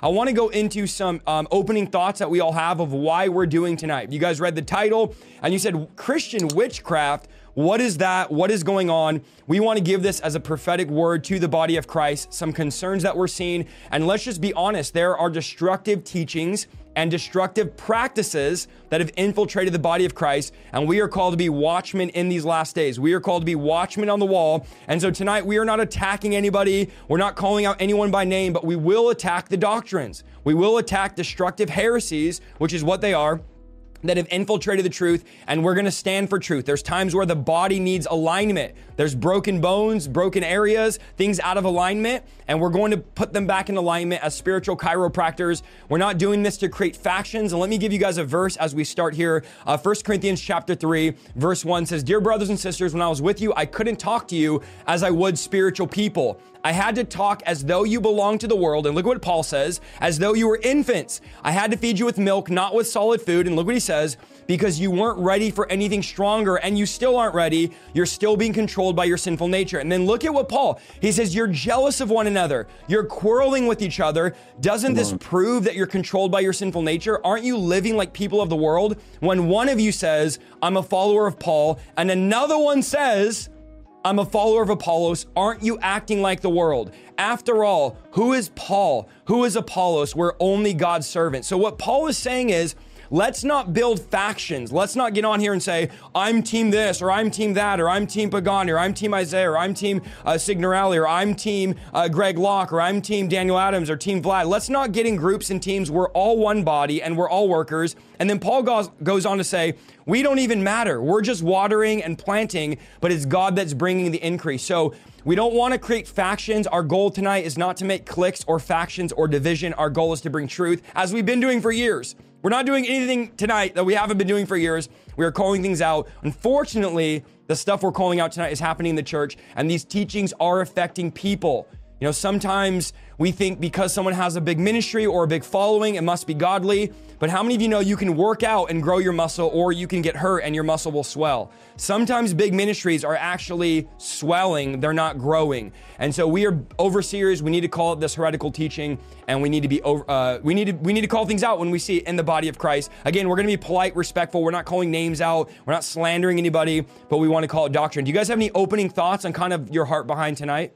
I want to go into some opening thoughts that we all have of why we're doing tonight. You guys read the title and you said, Christian witchcraft, what is that? What is going on? We want to give this as a prophetic word to the body of Christ, some concerns that we're seeing. And let's just be honest, there are destructive teachings and destructive practices that have infiltrated the body of Christ. And we are called to be watchmen in these last days. We are called to be watchmen on the wall. And so tonight we are not attacking anybody. We're not calling out anyone by name, but we will attack the doctrines. We will attack destructive heresies, which is what they are, that have infiltrated the truth, and we're gonna stand for truth. There's times where the body needs alignment. There's broken bones, broken areas, things out of alignment, and we're going to put them back in alignment as spiritual chiropractors. We're not doing this to create factions. And let me give you guys a verse as we start here. 1 Corinthians chapter 3, verse 1 says, "Dear brothers and sisters, when I was with you, I couldn't talk to you as I would spiritual people. I had to talk as though you belonged to the world." And look what Paul says, "as though you were infants. I had to feed you with milk, not with solid food." And look what he says, "because you weren't ready for anything stronger," and you still aren't ready. You're still being controlled by your sinful nature. And then look at what Paul, he says, "you're jealous of one another. You're quarreling with each other. Doesn't this prove that you're controlled by your sinful nature? Aren't you living like people of the world? When one of you says, 'I'm a follower of Paul,' and another one says, 'I'm a follower of Apollos,' aren't you acting like the world? After all, who is Paul? Who is Apollos? We're only God's servants." So what Paul is saying is, let's not build factions. Let's not get on here and say, "I'm team this," or "I'm team that," or "I'm team Pagani," or "I'm team Isaiah," or "I'm team Signorelli," or "I'm team Greg Locke," or "I'm team Daniel Adams," or "team Vlad." Let's not get in groups and teams. We're all one body and we're all workers. And then Paul goes on to say, we don't even matter. We're just watering and planting, but it's God that's bringing the increase. So we don't want to create factions. Our goal tonight is not to make cliques or factions or division. Our goal is to bring truth, as we've been doing for years. We're not doing anything tonight that we haven't been doing for years. We are calling things out. Unfortunately, the stuff we're calling out tonight is happening in the church, and these teachings are affecting people. You know, sometimes we think because someone has a big ministry or a big following, it must be godly. But how many of you know you can work out and grow your muscle, or you can get hurt and your muscle will swell? Sometimes big ministries are actually swelling. They're not growing. And so we are overseers. We need to call it this heretical teaching, and we need to be we need to call things out when we see it in the body of Christ. Again, we're going to be polite, respectful. We're not calling names out. We're not slandering anybody, but we want to call it doctrine. Do you guys have any opening thoughts on kind of your heart behind tonight?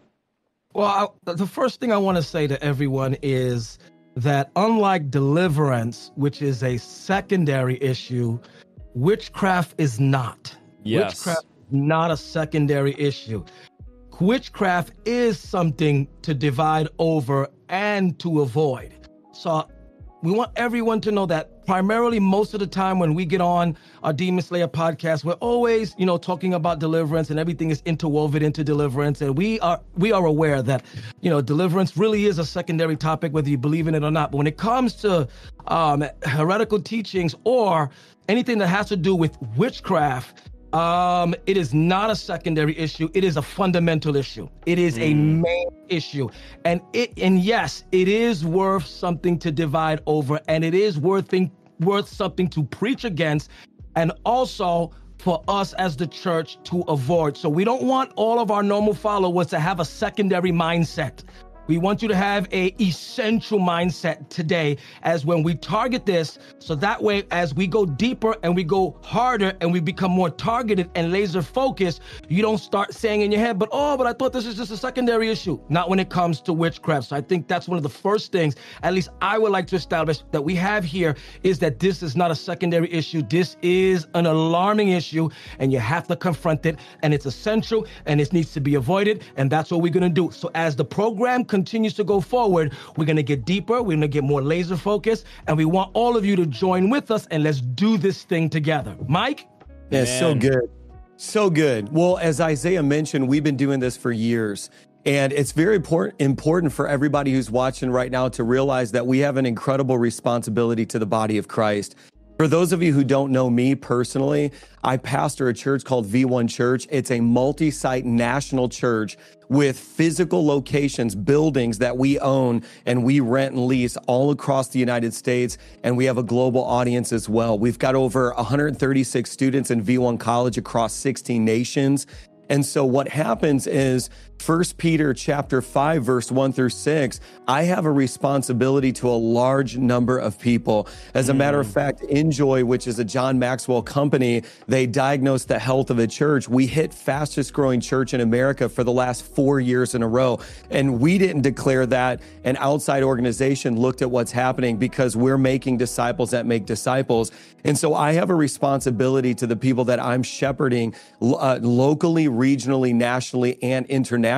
Well, the first thing I want to say to everyone is that unlike deliverance, which is a secondary issue, witchcraft is not. Yes. Witchcraft is not a secondary issue. Witchcraft is something to divide over and to avoid. So we want everyone to know that primarily most of the time when we get on our Demon Slayer podcast, we're always, you know, talking about deliverance, and everything is interwoven into deliverance. And we are aware that, you know, deliverance really is a secondary topic, whether you believe in it or not. But when it comes to heretical teachings or anything that has to do with witchcraft, it is not a secondary issue. It is a fundamental issue. It is a main issue. And yes, it is worth something to divide over, and it is worth something to preach against, and also for us as the church to avoid. So we don't want all of our normal followers to have a secondary mindset. We want you to have an essential mindset today as when we target this, so that way as we go deeper and we go harder and we become more targeted and laser focused, you don't start saying in your head, but I thought this is just a secondary issue. Not when it comes to witchcraft. So I think that's one of the first things, at least I would like to establish, that we have here is that this is not a secondary issue. This is an alarming issue, and you have to confront it, and it's essential, and it needs to be avoided, and that's what we're going to do. So as the program continues to go forward, we're going to get deeper, we're going to get more laser focused, and we want all of you to join with us, and let's do this thing together. Mike? Yeah, so good. So good. Well, as Isaiah mentioned, we've been doing this for years, and it's very important for everybody who's watching right now to realize that we have an incredible responsibility to the body of Christ. For those of you who don't know me personally, I pastor a church called V1 Church. It's a multi-site national church with physical locations, buildings that we own and we rent and lease all across the United States. And we have a global audience as well. We've got over 136 students in V1 College across 16 nations. And so what happens is 1 Peter chapter 5, verse 1-6, I have a responsibility to a large number of people. As a matter of fact, Enjoy, which is a John Maxwell company, they diagnosed the health of a church. We hit fastest growing church in America for the last 4 years in a row. And we didn't declare that. An outside organization looked at what's happening because we're making disciples that make disciples. And so I have a responsibility to the people that I'm shepherding locally, regionally, nationally, and internationally.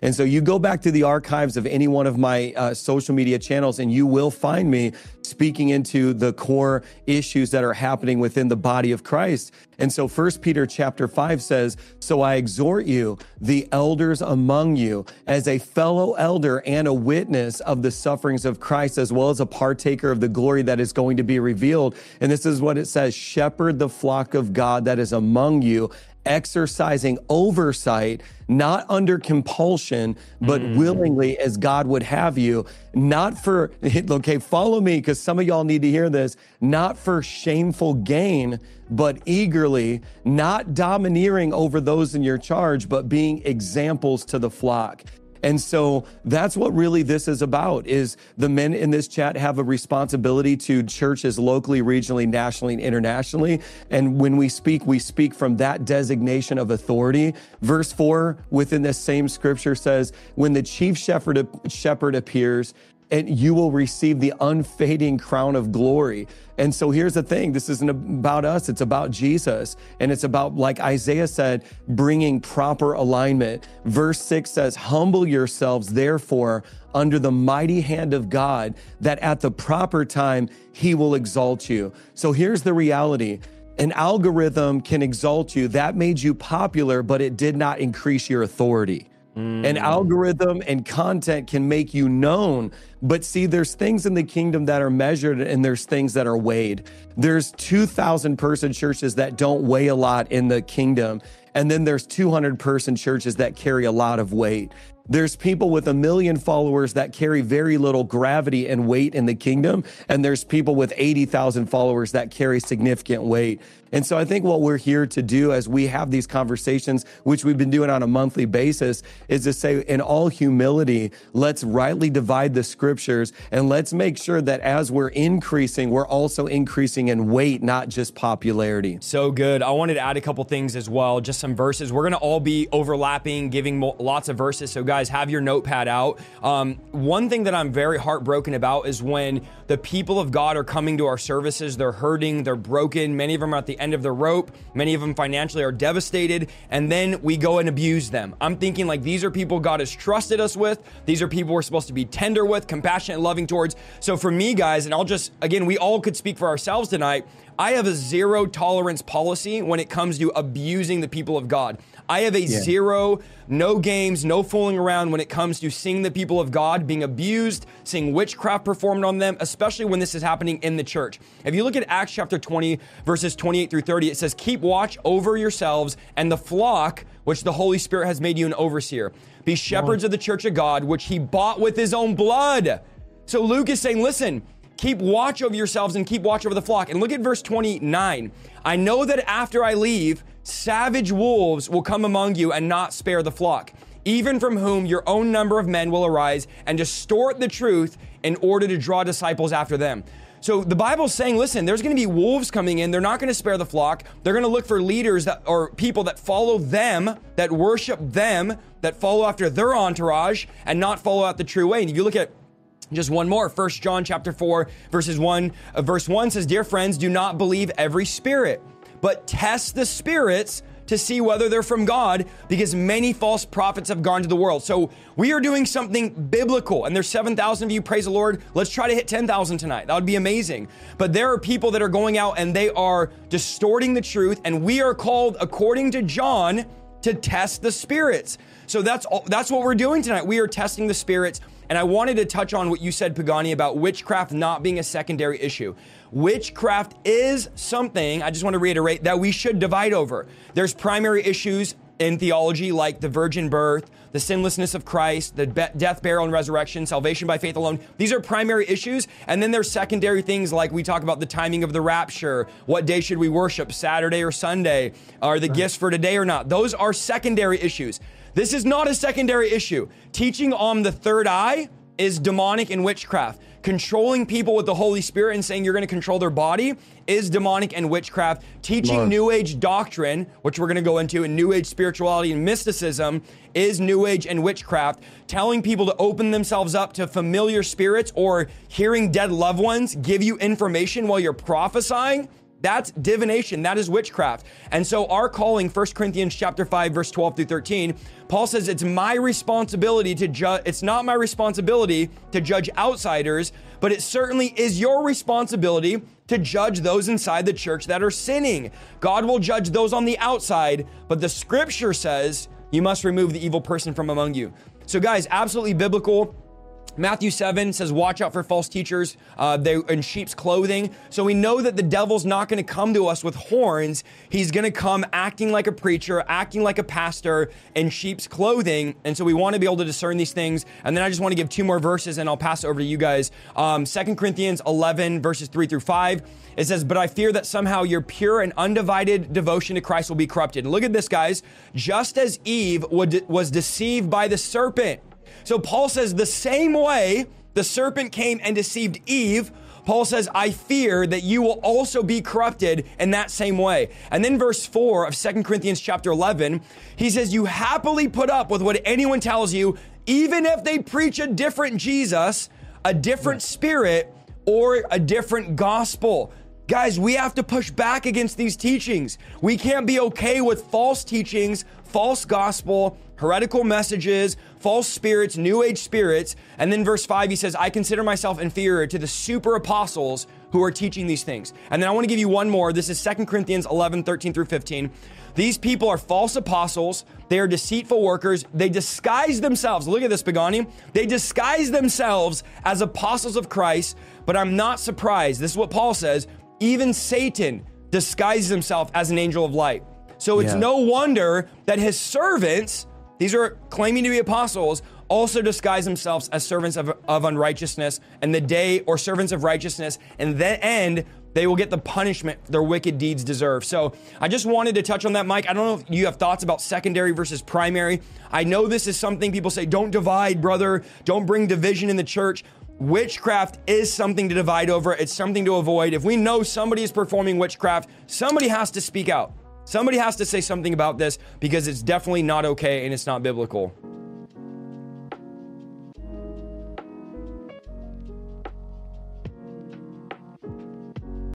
And so you go back to the archives of any one of my social media channels and you will find me speaking into the core issues that are happening within the body of Christ. And so 1 Peter chapter 5 says, so I exhort you, the elders among you, as a fellow elder and a witness of the sufferings of Christ, as well as a partaker of the glory that is going to be revealed. And this is what it says, shepherd the flock of God that is among you, exercising oversight, not under compulsion, but willingly as God would have you, not for, okay, follow me, because some of y'all need to hear this, not for shameful gain, but eagerly, not domineering over those in your charge, but being examples to the flock. And so that's what really this is about, is the men in this chat have a responsibility to churches locally, regionally, nationally, and internationally. And when we speak from that designation of authority. Verse 4 within this same scripture says, when the chief shepherd appears, and you will receive the unfading crown of glory. And so here's the thing, this isn't about us, it's about Jesus. And it's about, like Isaiah said, bringing proper alignment. Verse 6 says, humble yourselves, therefore, under the mighty hand of God, that at the proper time, he will exalt you. So here's the reality. An algorithm can exalt you. That made you popular, but it did not increase your authority. An algorithm and content can make you known, but see, there's things in the kingdom that are measured and there's things that are weighed. There's 2,000 person churches that don't weigh a lot in the kingdom. And then there's 200 person churches that carry a lot of weight. There's people with 1 million followers that carry very little gravity and weight in the kingdom. And there's people with 80,000 followers that carry significant weight. And so I think what we're here to do as we have these conversations, which we've been doing on a monthly basis, is to say, in all humility, let's rightly divide the scriptures and let's make sure that as we're increasing, we're also increasing in weight, not just popularity. So good. I wanted to add a couple things as well, just some verses. We're going to all be overlapping, giving lots of verses. So guys, have your notepad out. One thing that I'm very heartbroken about is when the people of God are coming to our services, they're hurting, they're broken. Many of them are at the end of the rope. Many of them financially are devastated. And then we go and abuse them. I'm thinking like, these are people God has trusted us with. These are people we're supposed to be tender with, compassionate, loving towards. So for me, guys, and I'll just, again, we all could speak for ourselves tonight. I have a zero tolerance policy when it comes to abusing the people of God. I have a zero, no games, no fooling around when it comes to seeing the people of God being abused, seeing witchcraft performed on them, especially when this is happening in the church. If you look at Acts chapter 20, verses 28-30, it says, keep watch over yourselves and the flock, which the Holy Spirit has made you an overseer. Be shepherds of the church of God, which he bought with his own blood. So Luke is saying, listen, keep watch over yourselves and keep watch over the flock. And look at verse 29. I know that after I leave, savage wolves will come among you and not spare the flock, even from whom your own number of men will arise and distort the truth in order to draw disciples after them. So the Bible's saying, listen, there's going to be wolves coming in. They're not going to spare the flock. They're going to look for leaders that or people that follow them, that worship them, that follow after their entourage and not follow out the true way. And if you look at just one more, 1 John chapter 4, verse 1 says, dear friends, do not believe every spirit, but test the spirits to see whether they're from God, because many false prophets have gone to the world. So we are doing something biblical, and there's 7,000 of you, praise the Lord. Let's try to hit 10,000 tonight. That would be amazing. But there are people that are going out and they are distorting the truth, and we are called, according to John, to test the spirits. So that's what we're doing tonight. We are testing the spirits. And I wanted to touch on what you said, Pagani, about witchcraft not being a secondary issue. Witchcraft is something, I just want to reiterate, that we should divide over. There's primary issues in theology like the virgin birth, the sinlessness of Christ, the death, burial, and resurrection, salvation by faith alone. These are primary issues. And then there's secondary things like we talk about the timing of the rapture. What day should we worship, Saturday or Sunday? Are the gifts for today or not? Those are secondary issues. This is not a secondary issue. Teaching on the third eye is demonic and witchcraft. Controlling people with the Holy Spirit and saying you're going to control their body is demonic and witchcraft. Teaching New Age doctrine, which we're going to go into, and New Age spirituality and mysticism is New Age and witchcraft. Telling people to open themselves up to familiar spirits or hearing dead loved ones give you information while you're prophesying, that's divination. That is witchcraft. And so our calling, 1 Corinthians chapter 5, verse 12 through 13, Paul says, it's my responsibility to judge. It's not my responsibility to judge outsiders, but it certainly is your responsibility to judge those inside the church that are sinning. God will judge those on the outside, but the scripture says you must remove the evil person from among you. So guys, absolutely biblical. Matthew 7 says, watch out for false teachers they're in sheep's clothing. So we know that the devil's not going to come to us with horns. He's going to come acting like a preacher, acting like a pastor in sheep's clothing. And so we want to be able to discern these things. And then I just want to give two more verses and I'll pass it over to you guys. 2 Corinthians 11 verses 3 through 5. It says, but I fear that somehow your pure and undivided devotion to Christ will be corrupted. And look at this, guys. Just as Eve was deceived by the serpent. So Paul says the same way the serpent came and deceived Eve, Paul says, I fear that you will also be corrupted in that same way. And then verse 4 of 2 Corinthians chapter 11, he says, you happily put up with what anyone tells you, even if they preach a different Jesus, a different spirit, or a different gospel. Guys, we have to push back against these teachings. We can't be okay with false teachings, false gospel, heretical messages, false spirits, new age spirits. And then verse 5, he says, I consider myself inferior to the super apostles who are teaching these things. And then I want to give you one more. This is 2 Corinthians 11, 13 through 15. These people are false apostles. They are deceitful workers. They disguise themselves. Look at this, Pagani. They disguise themselves as apostles of Christ, but I'm not surprised. This is what Paul says. Even Satan disguises himself as an angel of light. So it's no wonder that his servants, these are claiming to be apostles, also disguise themselves as servants of unrighteousness and the day, or servants of righteousness. And then they will get the punishment their wicked deeds deserve. So I just wanted to touch on that, Mike. I don't know if you have thoughts about secondary versus primary. I know this is something people say, don't divide, brother. Don't bring division in the church. Witchcraft is something to divide over. It's something to avoid. If we know somebody is performing witchcraft, somebody has to speak out. Somebody has to say something about this because it's definitely not okay and it's not biblical.